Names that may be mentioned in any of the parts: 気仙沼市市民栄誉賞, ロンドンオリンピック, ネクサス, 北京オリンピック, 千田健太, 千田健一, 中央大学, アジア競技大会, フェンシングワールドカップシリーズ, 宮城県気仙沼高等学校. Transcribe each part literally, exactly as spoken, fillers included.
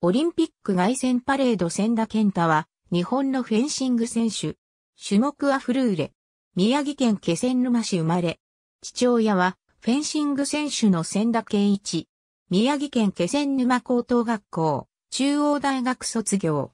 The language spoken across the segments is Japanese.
オリンピック凱旋パレード千田健太は、日本のフェンシング選手。種目はフルーレ。宮城県気仙沼市生まれ。父親は、フェンシング選手の千田健一。宮城県気仙沼高等学校、中央大学卒業。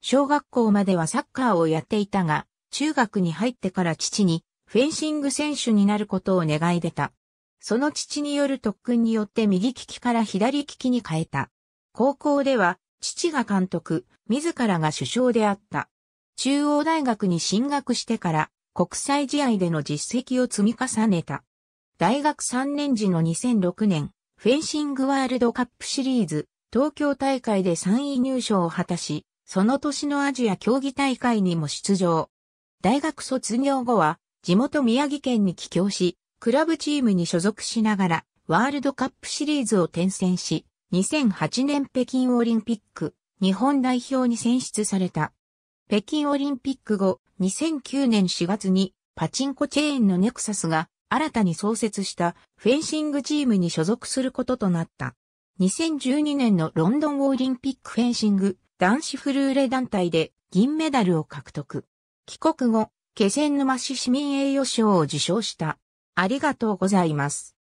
小学校まではサッカーをやっていたが、中学に入ってから父に、フェンシング選手になることを願い出た。その父による特訓によって右利きから左利きに変えた。高校では、父が監督、自らが主将であった。中央大学に進学してから、国際試合での実績を積み重ねた。大学さんねん時のにせんろくねん、フェンシングワールドカップシリーズ、東京大会でさんい入賞を果たし、その年のアジア競技大会にも出場。大学卒業後は、地元宮城県に帰郷し、クラブチームに所属しながら、ワールドカップシリーズを転戦し、にせんはちねん北京オリンピック、日本代表に選出された。北京オリンピック後、にせんきゅうねんしがつにパチンコチェーンのネクサスが新たに創設したフェンシングチームに所属することとなった。にせんじゅうにねんのロンドンオリンピックフェンシング男子フルーレ団体で銀メダルを獲得。帰国後、気仙沼市市民栄誉賞を受賞した。ありがとうございます。